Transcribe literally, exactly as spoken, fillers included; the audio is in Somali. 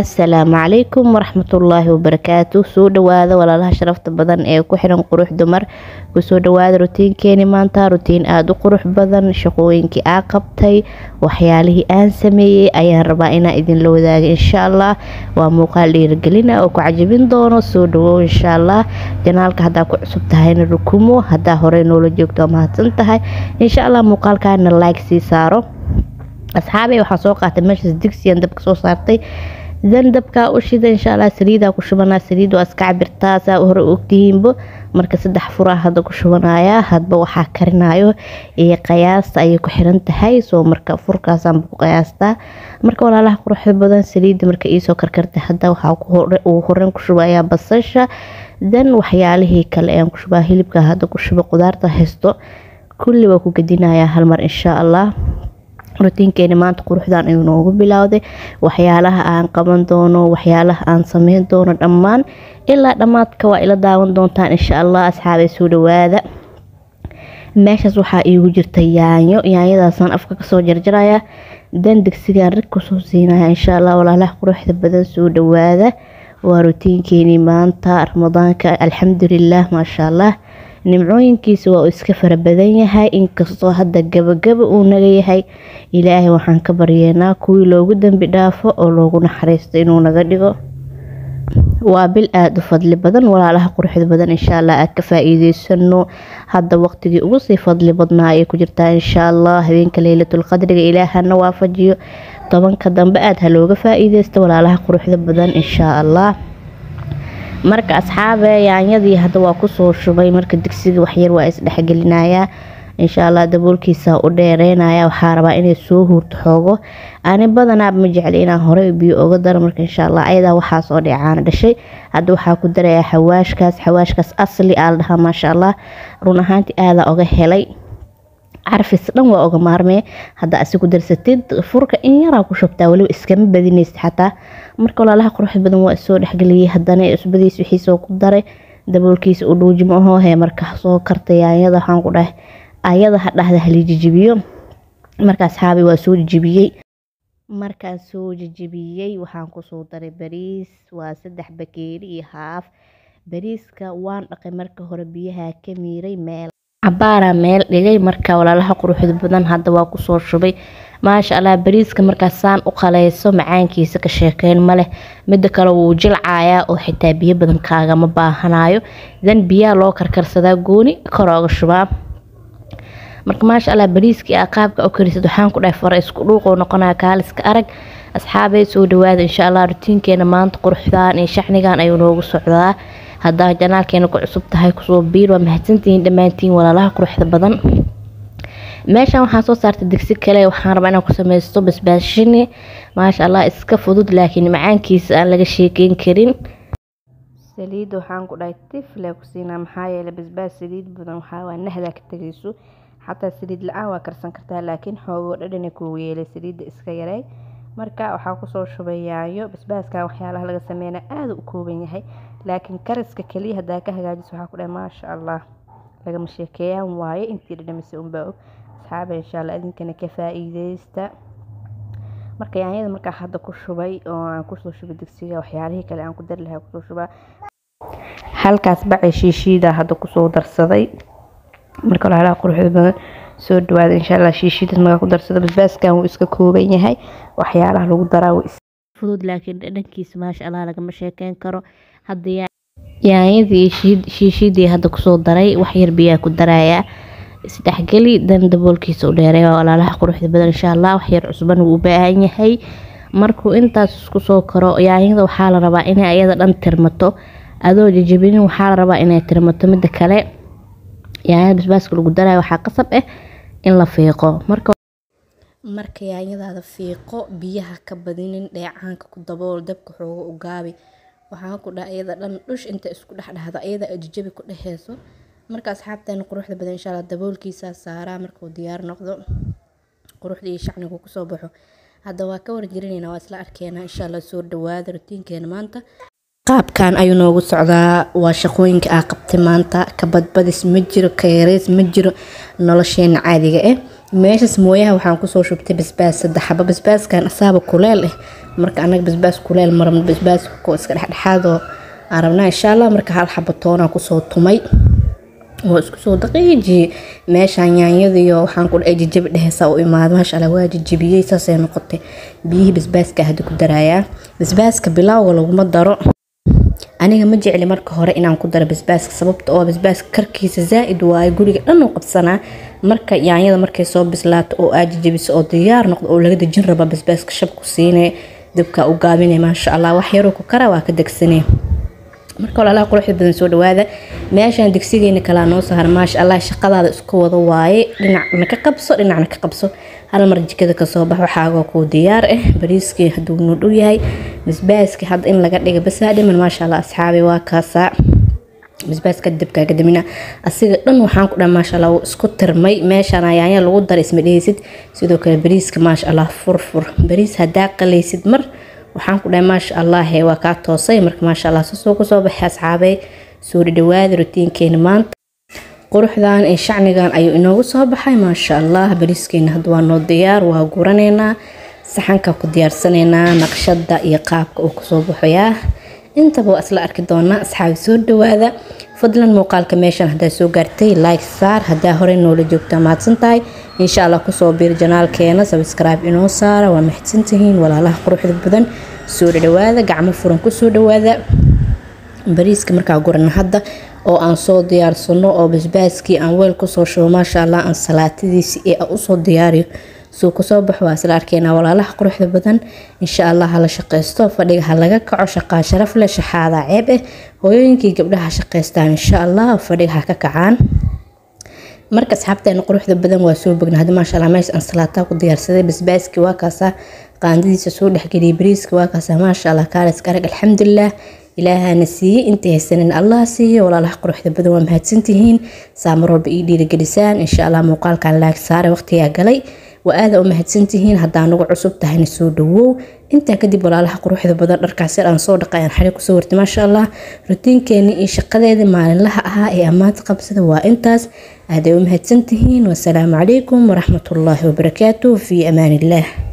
السلام عليكم ورحمة الله وبركاته. سو دواذا ولا لها شرفت بدن ايه كحرن قروح دمر كسو دواذا روتين كيني مانتا روتين آدو قروح بدن شقوين كي آقبتاي وحياله آن سمي ايان ربائنا اذن لو ذاك ان شاء الله وموقالي رقلنا وكو عجبين دونو سو دواو ان شاء الله جنالك هدا كو عصبتهاين الركومو هدا هورينو لجوك دوما هتنتهاي ان شاء الله موقالكا ان اللايك سي سارو أصحابي وحصوقة تمشي الدكسي عند بكسو صارتي زندبكا وشيدا إن شاء الله سريدا كشبنا سريد وأسكع برتاسة وهرو أكتين بو مركز الدحفورة هذا كشبنايا هاد بو حاكرنايو إيه قياس أي كحرنت هايس ومركز فرقة سام بقياستا مركز ولا له كروح بدن سريد مركز إيسو كركرت هدا وحاكو وهرن كشبايا بسشة زن وحياله كالأيام كشباهي لبكا هذا كشبا قدار تحسته كل وكو قدينايا هالمر إن شاء الله. روتينكيني maanta quruxdan ayuu noogu bilowday waxyaalaha aan qaban doono waxyaalaha aan sameyn doono dhammaan ilaa dhamaadka waa ila daawan doontaan insha Allah asxaabay soo dhawaada meeshaas waxa iigu jirtay yaanyo yaanyadaasan afka ka soo jarjaraya dan digsigan rig ku soo siinaya insha Allah walaalaha quruxda badan soo dhawaada waa rooteenkeeni maanta ramadaanka alxamdulillah ma sha Allah nimcooyinkiisu waa iska fara badan yahay inkastoo hadda gabagaba uu naga yahay ilaahay waxaan ka baryeynaa kuwii loogu dambi dhaafo oo loogu naxariisto inuu naga dhigo waa bil aad u fadli badan walaalaha quruxda badan insha Allah aad ka faa'iideysano hadda waqtigii ugu sii fadli badnaa ay ku jirtaa insha Allah habeenka leelatul qadriga ilaahana waafajiyo tobanka dambe aad ha looga faa'iideysto walaalaha quruxda badan insha Allah. marka asxaabe yaanyadii hada waa ku soo shubay marka digsiga wax yar waa is dhaxgelinaya insha Allah daboolkiisa u dheereenaya waxa rabaa inay soo hurto xogo aan badanaab ma jeclay inaan hore biyo uga dar marka insha Allah ayada waxa soo dhicaan dhashay hada waxa ku daraya xawaashkaas xawaashkaas asli aal dhaha ma sha Allah run ahaanti aada uga helay عارف السلام وأوجا مارمي هذا أسيكو درستيد فرقة إني راكو شبتها ولو إسكام بدينيست حتى مركو لا لها قروح بدن وأسود حقلي هداني أسود بديس وحيسو قدري دبول كيس أولو جمعه هي مركا حصو كرتي عياضة حنقوله عياضة هذا هذا هلي جيبيو مركا أصحابي وأسود جيبيي مركا أسود جيبيي وحنقو صوتري باريس وسدح بكيري هاف باريسكا وان أقي مركا هربيها كميري مال عبارة ميل لجاي مركا ولا لها قروح بدن هذا واقو صور شبي ما شاء الله بريز كمركا سان وقليسو معان كيسا كشيكين ماله مدكا لو جلعايا وحتى بيه بدن كاغا مباهنايو ذن بيه لو كركرسدا قوني كراغ الشباب marka ma sha Allah bariiski aqaabka oo kariisad waxaan ku dhahay fara isku dhuuq oo noqonaa kaaliska arag asxaabay soo dhawaada insha Allah routine-keena maanta quruxdaan ee shaqnigan ayuu noogu socdaa hadaa janaalkeena ku cusub tahay ku soo biir waa mahadsantiin dhamaantiin walaalaha quruxda badan meeshan waxaan soo saartay digsi kale waxaan rabaa inaan ku sameeyo basbaas shini ma sha Allah iska fudud laakiin macaankiisa aan laga sheekeyn karin saliid waxaan ku dhahay tifle ku siinaa maxaa yeelay basbaas saliid badan waxa waa nahda ka tagayso حتى سريد الآن كرسن كرتها لكن هو ردني كويه لسريد إسكيري مركا وحاكو صور شبيعيو بس بس كا وحيالها لغا سمينا آذو كوبيني هاي لكن كرس ككلي هداك هجاجس وحاكو ما شاء الله لغا مشيكيها ومواي انتي ردنا مسيقون باوب أصحابي إن شاء الله إذن كان كفائيزيستا مركا يعني مركا حدا كو شبي وكو صور شبي دكسية وحيالهي كالآن كدر لها كو صور شبا حالكاس بعي شيشيدا هدا كو صور درسدي marka la helo quruxda badan soo dhawaada insha Allah shiishida maga ku darsada basbaaskan uu iska kooban yahay waxyaalaha lagu daraawo fudud laakiin dhadhankiisa ma sha Allah laga ma sheekeen karo hadda yaayadii shiishidii hadda ku soo daray wax yar biyo ku daraya saddex gali dan daboolkiisa u dheeray walaalaha quruxda badan insha Allah wax yar cusban uu u baahan yahay markuu intaas isku soo karo yaayada waxa la rabaa in ay ayada dhan tirmato adoo jijibin waxa la rabaa in ay tirmato mid kale يعني بس بس كل جدرة وحق صب إيه إلا فيقة مركو مركو يعني هذا فيقة بيها كبدين لعنك كدبول دبك حو وجابي وحاكو ده أيضا لم ليش أنت اسكت لحد هذا أيضا أجيبي كل حيسو مركو أصحاب تاني قروح ده بدنا إن شاء الله دبول كيسة سارة مركو ديار نقضو قروح ليش يعني كوك صباحه هذا واكور جريني نواصل أركينا إن شاء الله سور دواد روتين كان مانتا قاب كان أيو نوغو سعودا واشاقوينك آقبتي مانتا كباد باديس مجرو كيريس مجرو نولشين عاديقا إيه ميشاس مويها وحانكو سوشو بتي بسباس سدحابا بسباس كان أصابو كوليل إيه marka anaga basbaas kuleel maran basbaas ku iska dhaxdhaxaado aan rabnaa insha Allah marka hal xabbo toona ku soo tumay oo isku soo daqiiqi meeshaan yaanyadiyo waxaan ku dhahay jijib dhehaysa oo imaado masha Allah waa jijibiyay saasay noqotay biyi basbaaska hada ku daraya basbaaska bilaaw lagu ma daro aniga ma jeceli marka hore inaan ku daro basbaaska sababtoo ah basbaaska karkiisa zaid waa guriga dhan oo qabsana marka yaanyada markay soo bislaato oo aad jijibiso oo diyaar noqdo oo laga dajin raba basbaaska shab ku siinay dibka u gaabinay masha Allah wax yar oo ku kara waa ka dagsanay marka walaalaha qurxid badan soo dhawaada meeshaan digsigeena kala noo soo har maasha Allah shaqadaada isku wada waaye dhinacna ka qabso dhinacna ka qabso hal mar jikada ka soo bax waxaaga ku diyaar ah bariiskii haduu noo dhow yahay misbaaski had in laga dhigo basaadhi man maasha Allah asxaabi waa kaasa misbaaska dibka gadamina asiga dhan waxaan ku dhamaa maasha Allah isku tirmay meeshaan ayaanya lagu dar isma dheesid sidoo kale bariiska maasha Allah furfur bariis hadaa qaleysid mar waxaan ku dhamaa maasha Allah ee waa ka toosay marka maasha Allah soo ku soo baxay asxaabay soo dhawaad rutiinkeena maanta quruxdaan ee shacnigan ayuu inoo soo baxay maasha Allah bariiskeena hadda waa noo diyaar waa guraneyna saxanka ku diyaarsaneyna naqshada iyo qaabka uu ku soo baxaya intaba asla arki doona asxaab soo dhawaada fadlan muuqaalka meeshan hadaa soo gaartay like saar hadaa hore noola joogta maadsantahay insha Allah ku soo biir janaalkeena subscribe inoo saara waa maxsantihiin walaalaha quruxda badan soo dhawaada gacmo furan ku soo dhawaada bariiska marka goran hadda oo aan soo diyaarsano oo basbaaski aan weel ku soo shoo maasha Allah aan salaatidiisi ee u soo diyaariyo soo ku soo baxo asla arkeena walaalaha quruxda badan insha Allah hala shaqeysto fadhiga ha laga kaco shaqaa sharaf leh shaxaada ceeb eh hooyooyinkii gabdhaha shaqeystaan insha Allah fadhiga ha ka kacaan marka asxaabteena quruxda badan waa soo bognaa hadda maasha Allah meesha aan salaata ku diyaarsaday basbaaski waa kaasa qaandiisa soo dhaxgeliyay bariiska waa kaasa maasha Allah kaaris karag alxamdulillah إلها نسي انتهى سنن الله سي ولا لح قروح تبدو ما هتسنتهين سامر بإيدي الجلسان إن شاء الله مقال كان لاك صار وقت يا جلي وآذا وما هتسنتهين هدا نوع عصب تهني سودو أنت كدب ولا لح قروح تبدو أركع سير أن صادق يعني حريق صورت ما شاء الله روتين كاني إيش قدر مع الله هاي أمات قبسة وانتاز هذا وما هتسنتهين والسلام عليكم ورحمة الله وبركاته في أمان الله.